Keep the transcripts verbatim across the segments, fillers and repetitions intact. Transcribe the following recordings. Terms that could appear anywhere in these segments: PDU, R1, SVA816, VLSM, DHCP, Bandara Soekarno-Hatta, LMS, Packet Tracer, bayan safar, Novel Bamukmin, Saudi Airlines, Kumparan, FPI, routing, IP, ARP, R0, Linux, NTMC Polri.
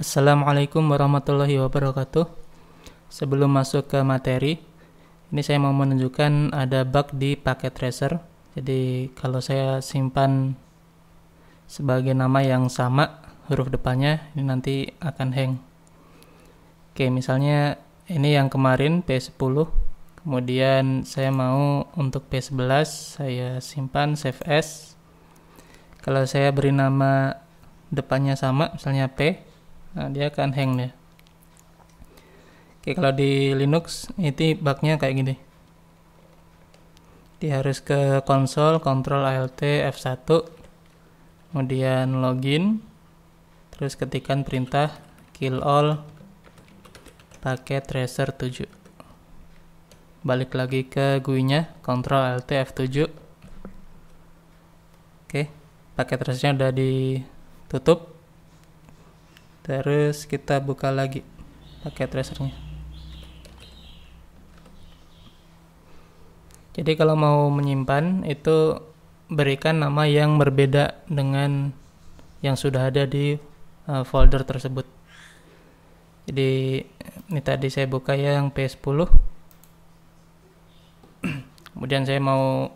Assalamualaikum warahmatullahi wabarakatuh. Sebelum masuk ke materi, ini saya mau menunjukkan ada bug di Packet Tracer. Jadi kalau saya simpan sebagai nama yang sama huruf depannya, ini nanti akan hang. Oke, misalnya ini yang kemarin P sepuluh, kemudian saya mau untuk P sebelas, saya simpan save as. Kalau saya beri nama depannya sama, misalnya P, nah, dia akan hang ya. Oke, kalau di Linux itu bugnya kayak gini. Dia harus ke konsol, Ctrl Alt F satu, kemudian login, terus ketikan perintah kill all packet tracer tujuh. Balik lagi ke G U I-nya, Ctrl Alt F tujuh. Oke, packet tracernya udah ditutup. Terus kita buka lagi paket tracernya. Jadi kalau mau menyimpan itu berikan nama yang berbeda dengan yang sudah ada di uh, folder tersebut. Jadi ini tadi saya buka yang P sepuluh. Kemudian saya mau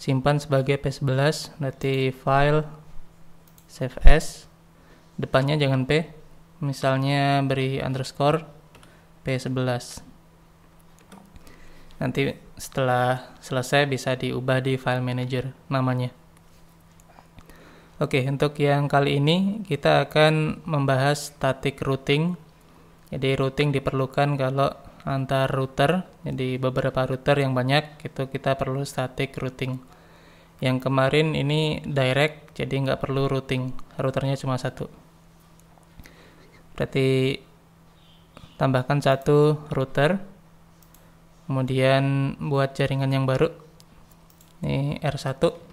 simpan sebagai P sebelas, nanti file save as. Depannya jangan P, misalnya beri underscore P sebelas. Nanti setelah selesai bisa diubah di file manager namanya. Oke, untuk yang kali ini kita akan membahas static routing. Jadi routing diperlukan kalau antar router, jadi beberapa router yang banyak, itu kita perlu static routing. Yang kemarin ini direct, jadi nggak perlu routing, routernya cuma satu. Berarti tambahkan satu router, kemudian buat jaringan yang baru, ini R satu,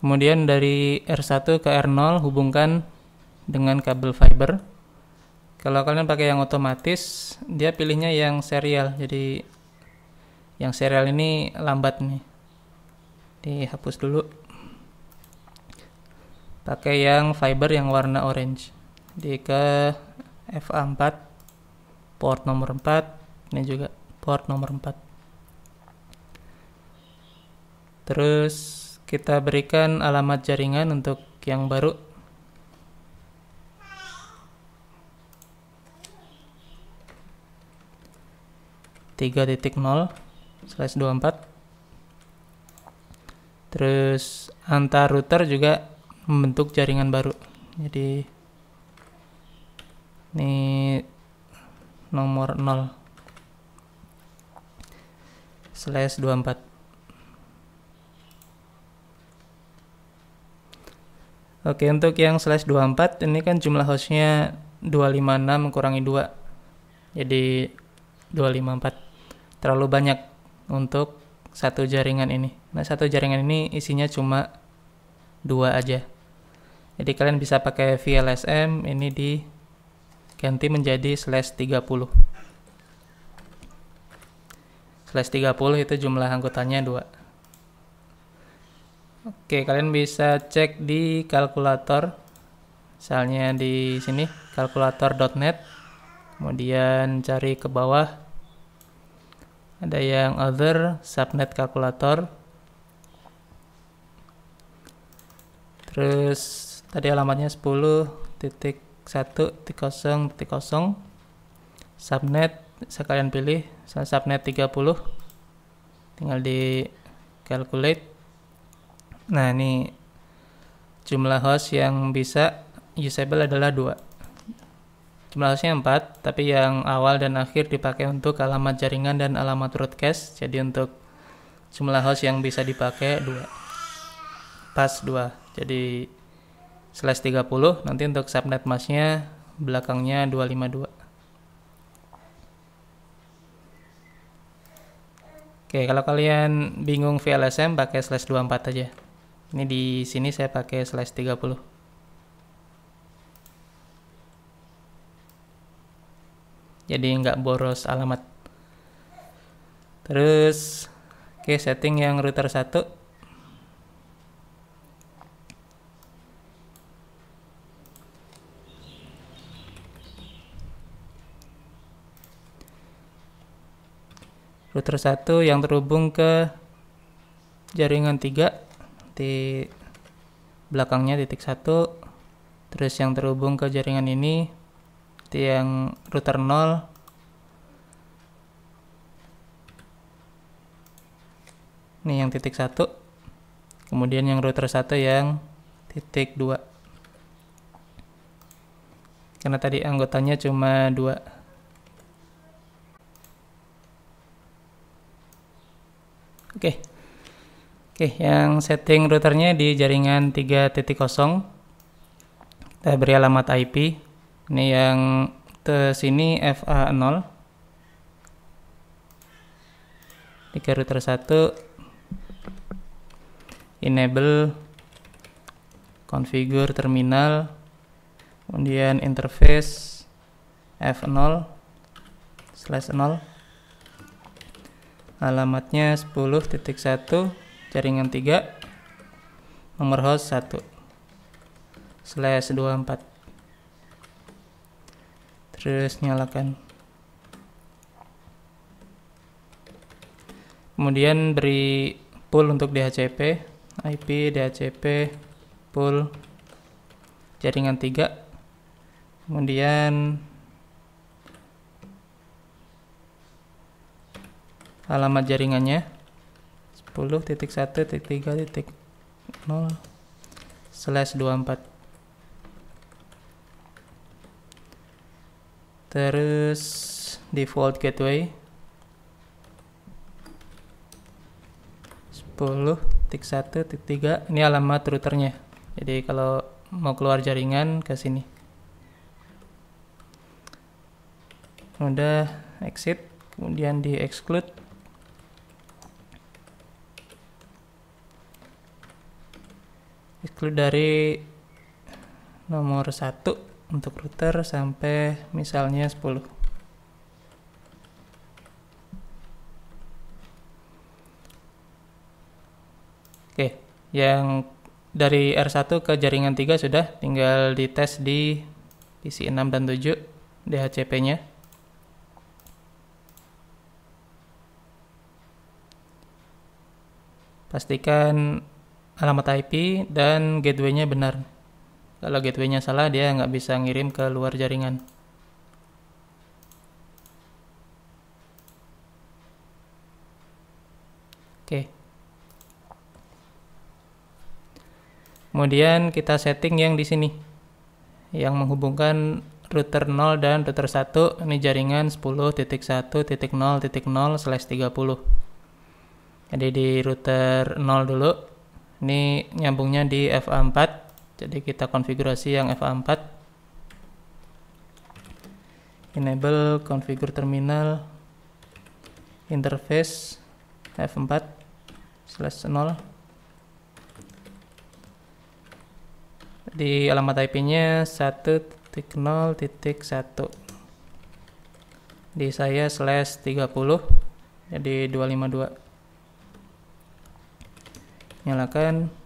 kemudian dari R satu ke R nol hubungkan dengan kabel fiber. Kalau kalian pakai yang otomatis, dia pilihnya yang serial, jadi yang serial ini lambat nih, dihapus dulu. Pakai yang fiber yang warna orange, jadi ke F A empat, port nomor empat, ini juga port nomor empat. Terus kita berikan alamat jaringan untuk yang baru. tiga titik nol slash dua puluh empat. Terus antar router juga membentuk jaringan baru. Jadi ini nomor nol slash dua puluh empat. Oke, untuk yang slash dua puluh empat ini kan jumlah hostnya dua lima enam kurangi dua, jadi dua lima empat. Terlalu banyak untuk satu jaringan ini. Nah, satu jaringan ini isinya cuma dua aja. Jadi kalian bisa pakai V L S M, ini diganti menjadi slash tiga puluh. Slash tiga puluh itu jumlah anggotanya dua. Oke, kalian bisa cek di kalkulator, misalnya di sini kalkulator titik net, kemudian cari ke bawah, ada yang other, subnet kalkulator, terus tadi alamatnya sepuluh titik satu titik nol titik nol, subnet, bisa kalian pilih, misalnya subnet tiga puluh, tinggal di calculate. Nah, ini jumlah host yang bisa usable adalah dua. Jumlah hostnya empat, tapi yang awal dan akhir dipakai untuk alamat jaringan dan alamat broadcast. Jadi untuk jumlah host yang bisa dipakai dua. Pas dua. Jadi slash tiga puluh, nanti untuk subnet masnya belakangnya dua lima dua. Oke, kalau kalian bingung V L S M pakai slash dua puluh empat aja. Ini di sini saya pakai slash tiga puluh. Jadi nggak boros alamat. Terus, oke, setting yang router satu. Router satu yang terhubung ke jaringan tiga di belakangnya titik satu. Terus yang terhubung ke jaringan ini yang router nol, ini yang titik satu, kemudian yang router satu yang titik dua, karena tadi anggotanya cuma dua. Oke, oke, yang setting routernya di jaringan tiga titik nol, kita beri alamat I P. Ini yang ke sini F A nol. Di router satu enable configure terminal, kemudian interface F nol slash nol. Alamatnya sepuluh titik satu jaringan tiga, nomor host satu slash dua puluh empat. Terus nyalakan. Kemudian beri pool untuk D H C P, I P D H C P pool jaringan tiga. Kemudian alamat jaringannya sepuluh titik satu titik tiga titik nol slash dua puluh empat. Terus default gateway sepuluh titik satu titik tiga, ini alamat routernya. Jadi kalau mau keluar jaringan ke sini. Udah exit, kemudian di exclude. Exclude dari nomor satu untuk router sampai misalnya sepuluh. Oke, yang dari R satu ke jaringan tiga sudah, tinggal dites di P C enam dan tujuh D H C P-nya. Pastikan alamat I P dan gateway-nya benar. Kalau gateway-nya salah, dia nggak bisa ngirim ke luar jaringan. Oke. Kemudian kita setting yang di sini, yang menghubungkan router nol dan router satu, ini jaringan sepuluh titik satu titik nol titik nol slash tiga puluh. Jadi di router nol dulu, ini nyambungnya di F A empat. Jadi kita konfigurasi yang F A empat, enable configure terminal, interface F empat slash nol. Di alamat I P-nya satu titik nol titik satu. Di saya slash tiga puluh, jadi dua lima dua. Nyalakan.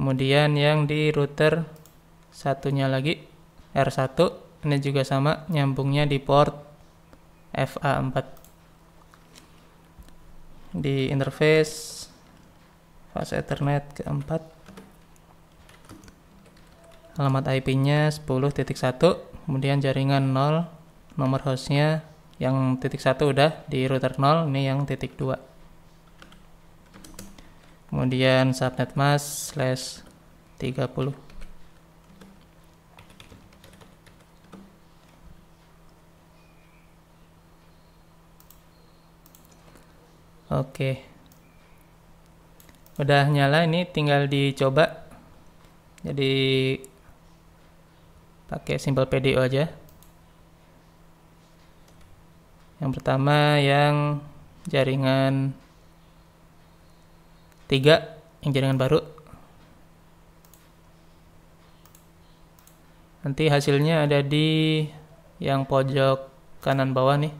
Kemudian yang di router satunya lagi, R satu, ini juga sama, nyambungnya di port F A empat. Di interface, fast ethernet keempat, alamat I P-nya sepuluh titik satu, kemudian jaringan nol, nomor hostnya yang titik satu udah, di router nol, ini yang titik dua. Kemudian subnet mask slash tiga puluh. Oke. Udah nyala, ini tinggal dicoba. Jadi pakai simpel P D U aja. Yang pertama yang jaringan tiga, yang jaringan baru. Nanti hasilnya ada di yang pojok kanan bawah nih,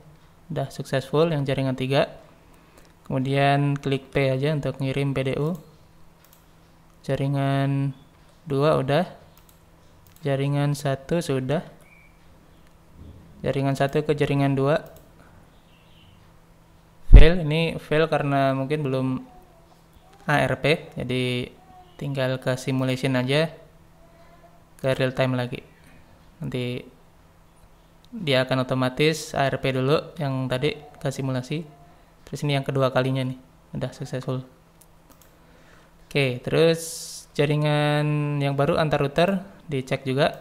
udah successful yang jaringan tiga. Kemudian klik P aja untuk ngirim P D U. Jaringan dua udah. Jaringan satu sudah. Jaringan satu ke jaringan dua. Fail, ini fail karena mungkin belum A R P. Jadi tinggal ke simulation aja. Ke real time lagi. Nanti dia akan otomatis A R P dulu yang tadi ke simulasi. Terus ini yang kedua kalinya nih, udah successful. Oke, terus jaringan yang baru antar router dicek juga.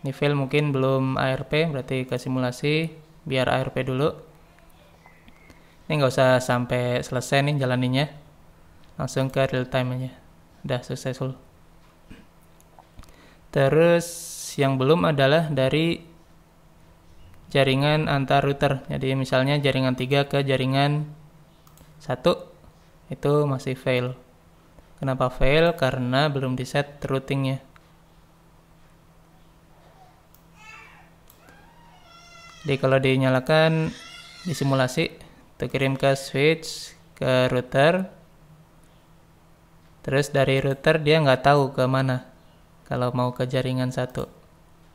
Ini fail mungkin belum A R P, berarti ke simulasi biar A R P dulu. Ini nggak usah sampai selesai nih jalaninnya, langsung ke real time aja, udah successful. Terus yang belum adalah dari jaringan antar router. Jadi misalnya jaringan tiga ke jaringan satu itu masih fail. Kenapa fail? Karena belum di set routingnya. Jadi kalau dinyalakan di simulasi, itu kirim ke switch, ke router. Terus dari router dia nggak tahu ke mana kalau mau ke jaringan satu.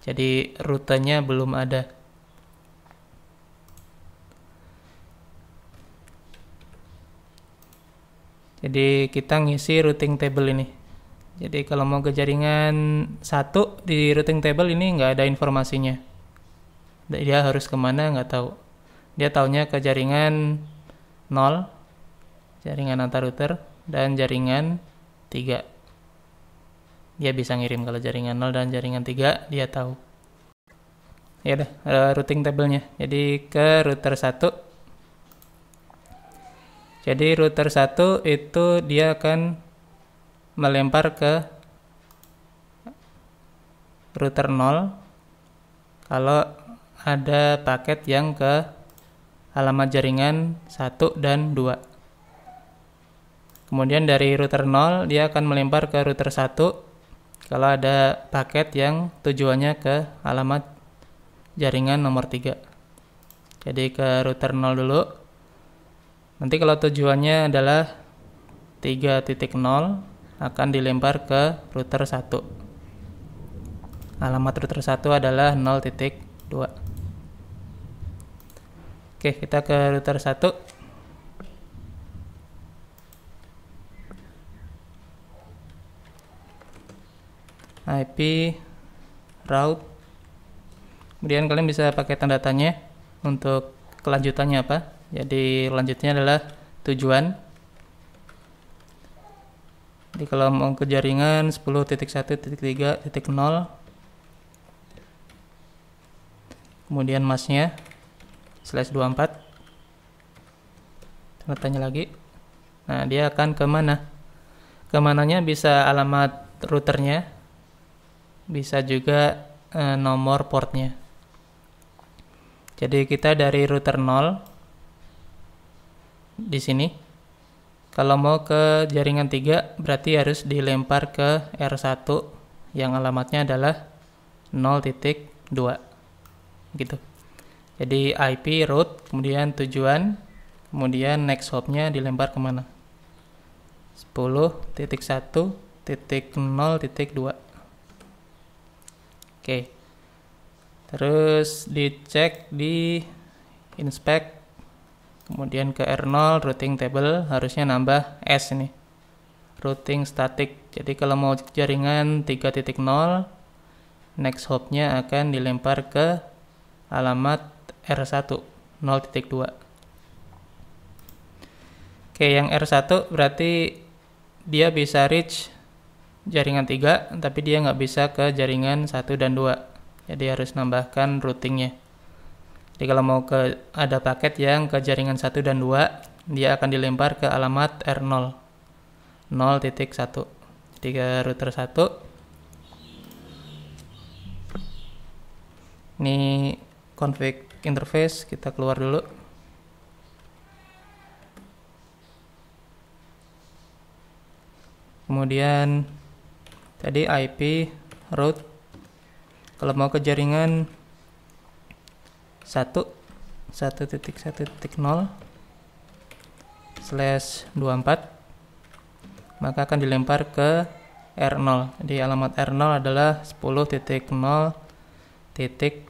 Jadi rutenya belum ada. Jadi kita ngisi routing table ini. Jadi kalau mau ke jaringan satu di routing table ini nggak ada informasinya. Dia harus kemana nggak tahu. Dia taunya ke jaringan nol, jaringan antar router, dan jaringan tiga. Dia bisa ngirim kalau jaringan nol dan jaringan tiga dia tahu. Ya udah, routing tablenya. Jadi ke router satu. Jadi router satu itu dia akan melempar ke router nol kalau ada paket yang ke alamat jaringan satu dan dua. Kemudian dari router nol dia akan melempar ke router satu kalau ada paket yang tujuannya ke alamat jaringan nomor tiga. Jadi ke router nol dulu. Nanti kalau tujuannya adalah tiga titik nol akan dilempar ke router satu. Alamat router satu adalah nol titik dua. Oke, kita ke router satu. I P, route. Kemudian kalian bisa pakai tanda tanya untuk kelanjutannya apa. Jadi lanjutnya adalah tujuan. Jadi kalau mau ke jaringan sepuluh titik satu titik tiga titik nol, kemudian masnya slash dua puluh empat, tanda tanya lagi. Nah, dia akan kemana? Kemananya bisa alamat routernya, bisa juga eh, nomor portnya. Jadi kita dari router nol di sini, kalau mau ke jaringan tiga berarti harus dilempar ke R satu yang alamatnya adalah nol titik dua gitu. Jadi I P, route, kemudian tujuan, kemudian next hop-nya dilempar kemana? sepuluh titik satu titik nol titik dua. Oke, terus dicek di inspect. Kemudian ke R nol, routing table, harusnya nambah S ini. Routing static. Jadi kalau mau jaringan tiga titik nol, next hop-nya akan dilempar ke alamat R satu, nol titik dua. Oke, yang R satu berarti dia bisa reach jaringan tiga, tapi dia nggak bisa ke jaringan satu dan dua. Jadi harus nambahkan routingnya. Jadi kalau mau ke ada paket yang ke jaringan satu dan dua, dia akan dilempar ke alamat R nol, nol titik satu. Jadi ke router satu. Ini config interface, kita keluar dulu. Kemudian tadi I P, route. Kalau mau ke jaringan satu titik satu titik nol slash dua puluh empat, maka akan dilempar ke R nol. Jadi alamat R nol adalah sepuluh titik nol titik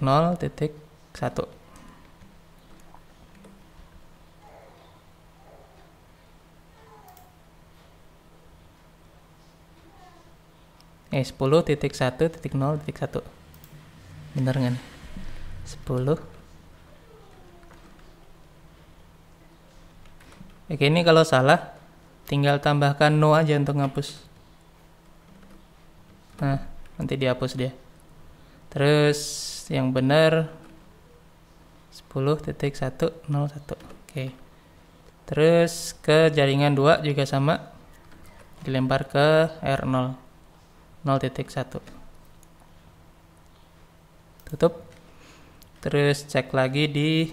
nol titik satu. Eh sepuluh titik satu titik nol titik satu. Benar nggak nih? sepuluh. Oke, ini kalau salah tinggal tambahkan no aja untuk ngapus. Nah, nanti dihapus dia. Terus yang benar sepuluh titik satu nol satu. Oke. Terus ke jaringan dua juga sama. Dilempar ke R nol nol titik satu. Tutup. Terus cek lagi di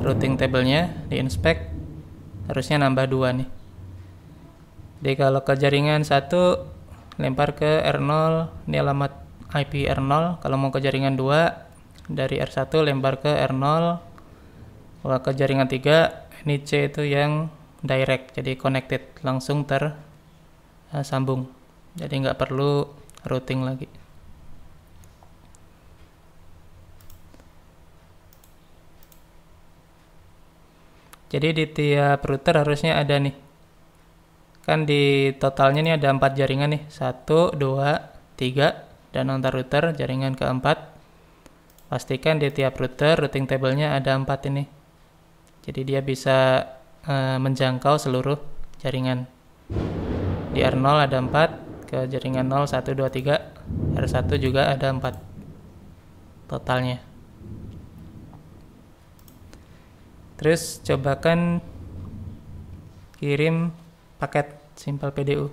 routing table-nya, di inspect. Harusnya nambah dua nih. Jadi kalau ke jaringan satu lempar ke R nol, ini alamat I P R nol. Kalau mau ke jaringan dua dari R satu lempar ke R nol. Kalau ke jaringan tiga, ini C itu yang direct, jadi connected, langsung tersambung. Jadi nggak perlu routing lagi. Jadi di tiap router harusnya ada nih. Kan di totalnya ini ada empat jaringan nih. satu, dua, tiga. Dan antar router jaringan keempat. Pastikan di tiap router routing table-nya ada empat ini. Jadi dia bisa e, menjangkau seluruh jaringan. Di R nol ada empat. Ke jaringan nol, satu, dua, tiga. R satu juga ada empat. Totalnya. Terus cobakan kirim paket simple P D U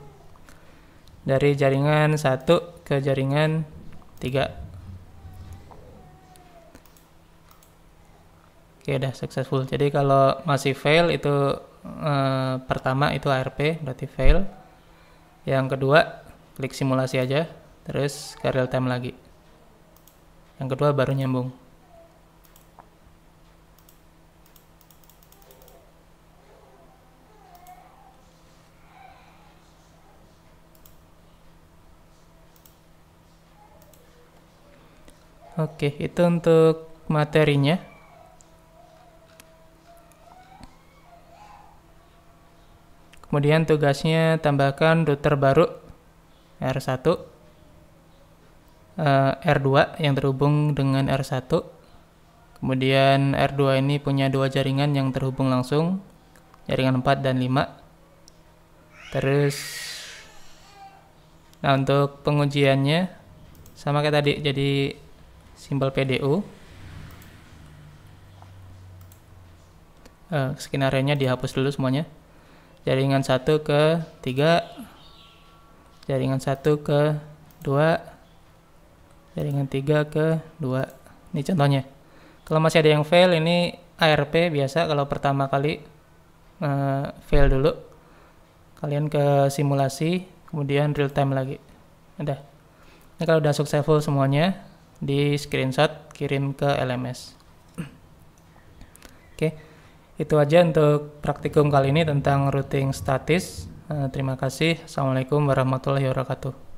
dari jaringan satu ke jaringan tiga. Oke, udah successful. Jadi kalau masih fail itu eh, pertama itu A R P, berarti fail. Yang kedua klik simulasi aja, terus ke real time lagi. Yang kedua baru nyambung. Oke, itu untuk materinya. Kemudian tugasnya tambahkan router baru R satu, R dua yang terhubung dengan R satu. Kemudian R dua ini punya dua jaringan yang terhubung langsung, jaringan empat dan lima. Terus, nah untuk pengujiannya sama kayak tadi, jadi simple P D U. Eh, skenarionya dihapus dulu semuanya. Jaringan satu ke tiga, jaringan satu ke dua, jaringan tiga ke dua. Ini contohnya. Kalau masih ada yang fail, ini A R P biasa. Kalau pertama kali eh, fail dulu, kalian ke simulasi, kemudian real time lagi. Udah. Ini kalau udah successful semuanya, di screenshot kirim ke L M S. Oke, itu aja untuk praktikum kali ini tentang routing statis. Terima kasih. Assalamualaikum warahmatullahi wabarakatuh.